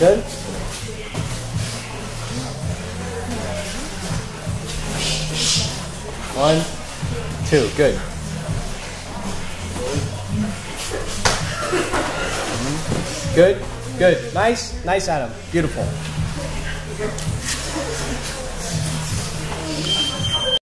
Good? One, two, good. Good, good. Nice, nice, Adam. Beautiful.